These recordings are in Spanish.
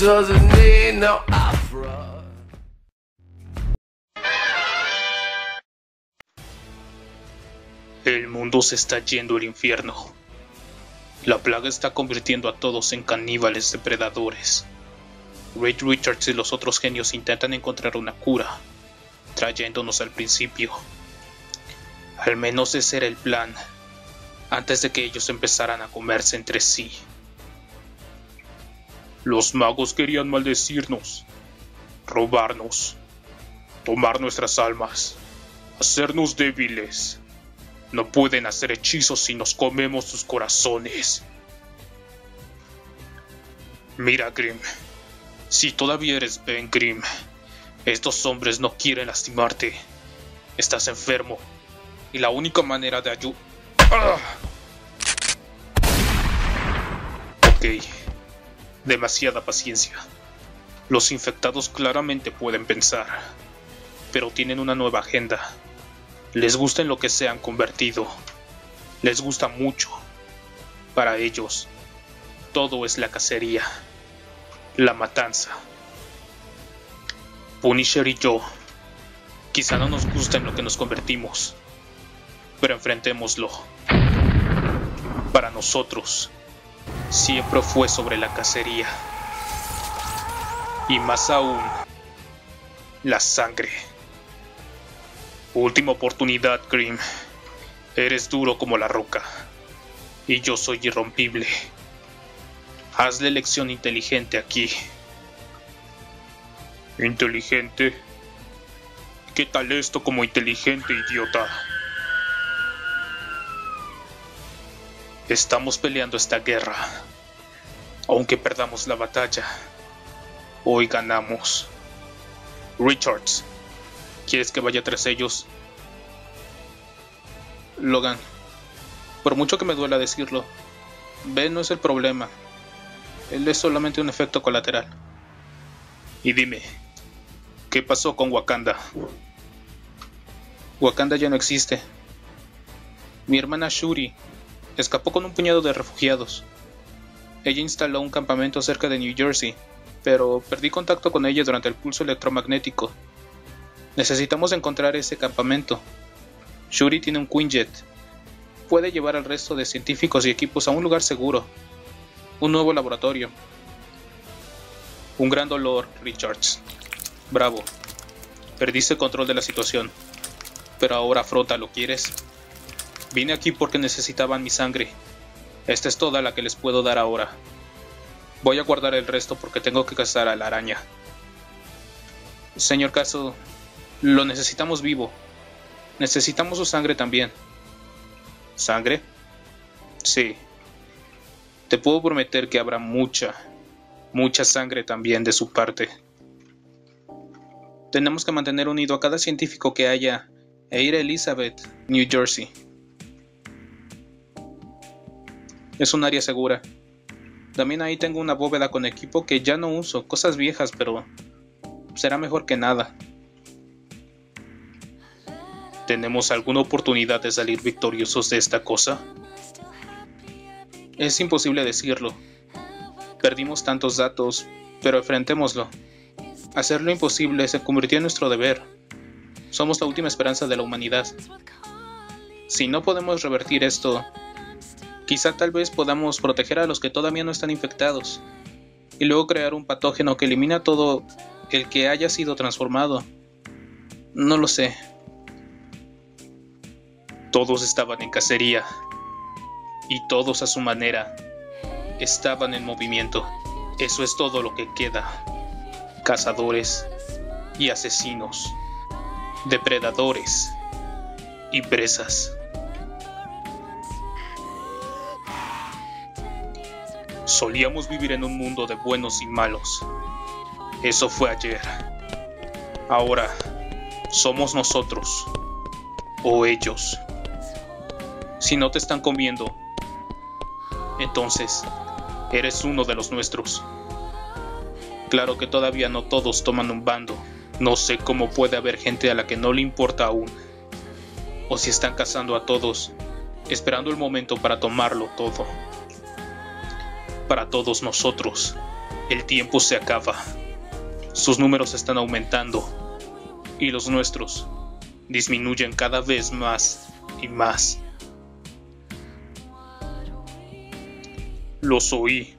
doesn't need no opera. El mundo se está yendo al infierno. La plaga está convirtiendo a todos en caníbales depredadores. Reed Richards y los otros genios intentan encontrar una cura, trayéndonos al principio. Al menos ese era el plan, antes de que ellos empezaran a comerse entre sí. Los magos querían maldecirnos, robarnos, tomar nuestras almas, hacernos débiles. No pueden hacer hechizos si nos comemos sus corazones. Mira, Grimm, si todavía eres Ben Grimm, estos hombres no quieren lastimarte. Estás enfermo, y la única manera de ayudar... ¡Ah! Ok, demasiada paciencia. Los infectados claramente pueden pensar, pero tienen una nueva agenda. Les gusta en lo que se han convertido. Les gusta mucho. Para ellos, todo es la cacería, la matanza. Punisher y yo, quizá no nos gusta en lo que nos convertimos, pero enfrentémoslo. Para nosotros, siempre fue sobre la cacería. Y más aún, la sangre. Última oportunidad, Grimm. Eres duro como la roca, y yo soy irrompible. Haz la elección inteligente aquí. ¿Inteligente? ¿Qué tal esto como inteligente, idiota? Estamos peleando esta guerra. Aunque perdamos la batalla, hoy ganamos. Richards, ¿quieres que vaya tras ellos? Logan, por mucho que me duela decirlo, Ben no es el problema. Él es solamente un efecto colateral. Y dime, ¿qué pasó con Wakanda? Wakanda ya no existe. Mi hermana Shuri escapó con un puñado de refugiados. Ella instaló un campamento cerca de New Jersey, pero perdí contacto con ella durante el pulso electromagnético. Necesitamos encontrar ese campamento. Shuri tiene un Quinjet. Puede llevar al resto de científicos y equipos a un lugar seguro. Un nuevo laboratorio. Un gran dolor, Richards. Bravo. Perdiste el control de la situación. Pero ahora afróntalo, ¿quieres? Vine aquí porque necesitaban mi sangre. Esta es toda la que les puedo dar ahora. Voy a guardar el resto porque tengo que cazar a la araña. Señor Caso, lo necesitamos vivo. Necesitamos su sangre también. ¿Sangre? Sí. Te puedo prometer que habrá mucha, mucha sangre también de su parte. Tenemos que mantener unido a cada científico que haya e ir a Elizabeth, New Jersey. Es un área segura. También ahí tengo una bóveda con equipo que ya no uso, cosas viejas, pero será mejor que nada. ¿Tenemos alguna oportunidad de salir victoriosos de esta cosa? Es imposible decirlo. Perdimos tantos datos, pero enfrentémoslo. Hacer lo imposible se convirtió en nuestro deber. Somos la última esperanza de la humanidad. Si no podemos revertir esto, quizá tal vez podamos proteger a los que todavía no están infectados, y luego crear un patógeno que elimina todo el que haya sido transformado. No lo sé. Todos estaban en cacería, y todos a su manera estaban en movimiento. Eso es todo lo que queda. Cazadores y asesinos, depredadores y presas. Solíamos vivir en un mundo de buenos y malos. Eso fue ayer. Ahora somos nosotros o ellos. Si no te están comiendo, entonces eres uno de los nuestros. Claro que todavía no todos toman un bando. No sé cómo puede haber gente a la que no le importa aún, o si están cazando a todos, esperando el momento para tomarlo todo. Para todos nosotros, El tiempo se acaba. Sus números están aumentando. Y los nuestros disminuyen cada vez más y más. Los oí.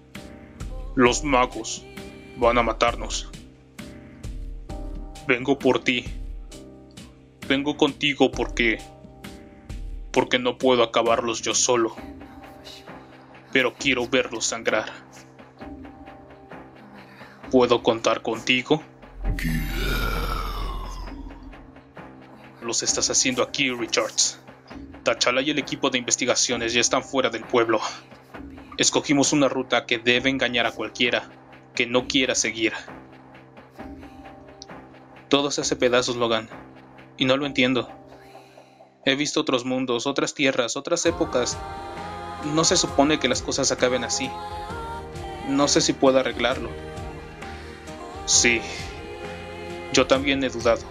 Los magos van a matarnos. Vengo por ti. Vengo contigo porque no puedo acabarlos yo solo. Pero quiero verlos sangrar. ¿Puedo contar contigo? Los estás haciendo aquí, Richards. T'Challa y el equipo de investigaciones ya están fuera del pueblo. Escogimos una ruta que debe engañar a cualquiera que no quiera seguir. Todo se hace pedazos, Logan. Y no lo entiendo. He visto otros mundos, otras tierras, otras épocas. No se supone que las cosas acaben así. No sé si puedo arreglarlo. Sí, yo también he dudado.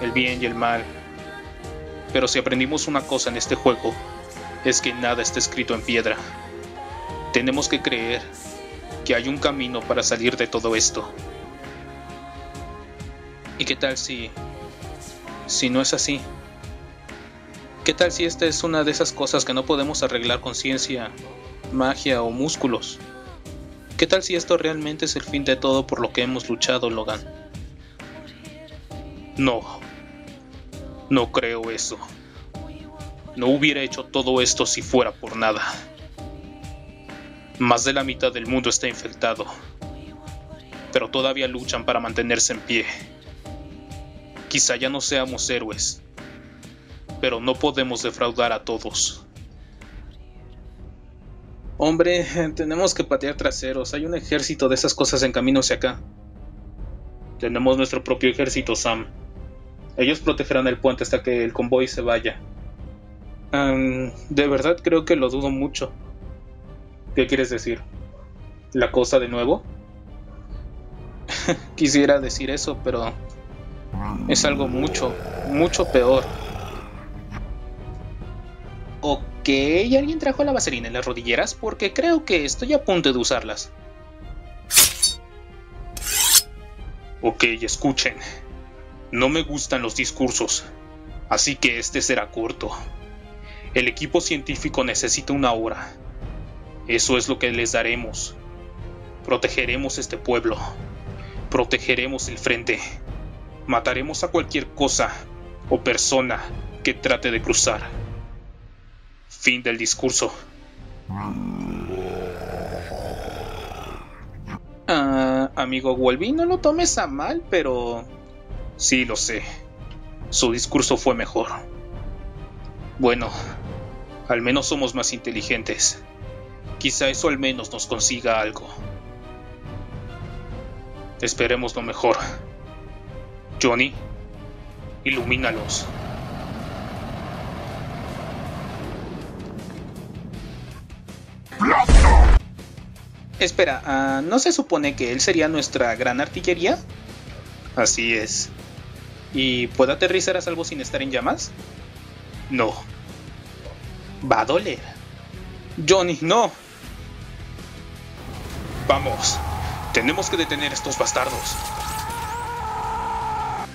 El bien y el mal. Pero si aprendimos una cosa en este juego, es que nada está escrito en piedra. Tenemos que creer que hay un camino para salir de todo esto. ¿Y qué tal si no es así? ¿Qué tal si esta es una de esas cosas que no podemos arreglar con ciencia, magia o músculos? ¿Qué tal si esto realmente es el fin de todo por lo que hemos luchado, Logan? No creo eso. No hubiera hecho todo esto si fuera por nada. Más de la mitad del mundo está infectado, pero todavía luchan para mantenerse en pie. Quizá ya no seamos héroes, pero no podemos defraudar a todos. Hombre, tenemos que patear traseros. Hay un ejército de esas cosas en camino hacia acá. Tenemos nuestro propio ejército, Sam. Ellos protegerán el puente hasta que el convoy se vaya. De verdad creo que lo dudo mucho. ¿Qué quieres decir? ¿La cosa de nuevo? Quisiera decir eso, pero es algo mucho, mucho peor. Ok. ¿Que alguien trajo la vaselina en las rodilleras? Porque creo que estoy a punto de usarlas. Ok, escuchen. No me gustan los discursos, así que este será corto. El equipo científico necesita una hora. Eso es lo que les daremos. Protegeremos este pueblo. Protegeremos el frente. Mataremos a cualquier cosa o persona que trate de cruzar. Fin del discurso. Amigo Wolby, no lo tomes a mal, pero... Sí, lo sé. Su discurso fue mejor. Bueno, al menos somos más inteligentes. Quizá eso al menos nos consiga algo. Esperemos lo mejor. Johnny, ilumínalos. Espera, ¿no se supone que él sería nuestra gran artillería? Así es. ¿Y puedo aterrizar a salvo sin estar en llamas? No. Va a doler. Johnny, no. Vamos, tenemos que detener a estos bastardos.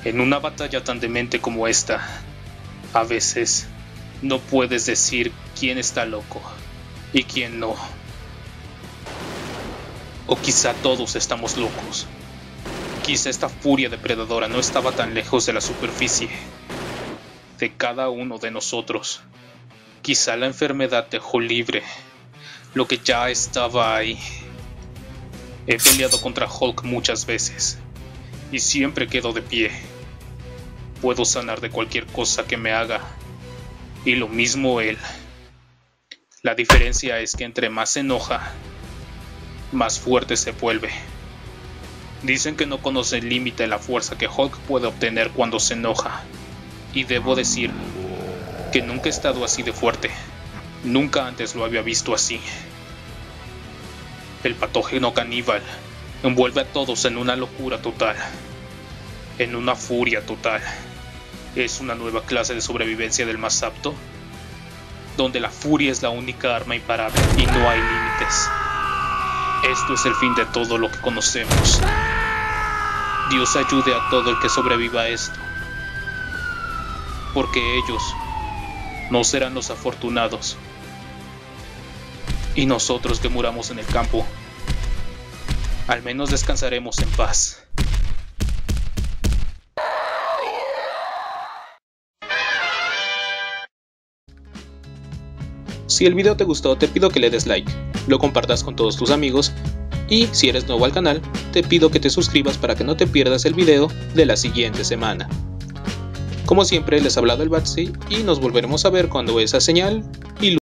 En una batalla tan demente como esta, a veces no puedes decir quién está loco y quién no. O quizá todos estamos locos. Quizá esta furia depredadora no estaba tan lejos de la superficie de cada uno de nosotros. Quizá la enfermedad dejó libre lo que ya estaba ahí. He peleado contra Hulk muchas veces y siempre quedo de pie. Puedo sanar de cualquier cosa que me haga, y lo mismo él. La diferencia es que entre más se enoja, más fuerte se vuelve. Dicen que no conoce el límite de la fuerza que Hulk puede obtener cuando se enoja. Y debo decir que nunca he estado así de fuerte. Nunca antes lo había visto así. El patógeno caníbal envuelve a todos en una locura total. En una furia total. ¿Es una nueva clase de sobrevivencia del más apto? Donde la furia es la única arma imparable y no hay límites. Esto es el fin de todo lo que conocemos. Dios ayude a todo el que sobreviva a esto, porque ellos no serán los afortunados. Y nosotros que muramos en el campo, al menos descansaremos en paz. Si el video te gustó, te pido que le des like, lo compartas con todos tus amigos y si eres nuevo al canal, te pido que te suscribas para que no te pierdas el video de la siguiente semana. Como siempre les ha hablado el Batsy y nos volveremos a ver cuando esa señal y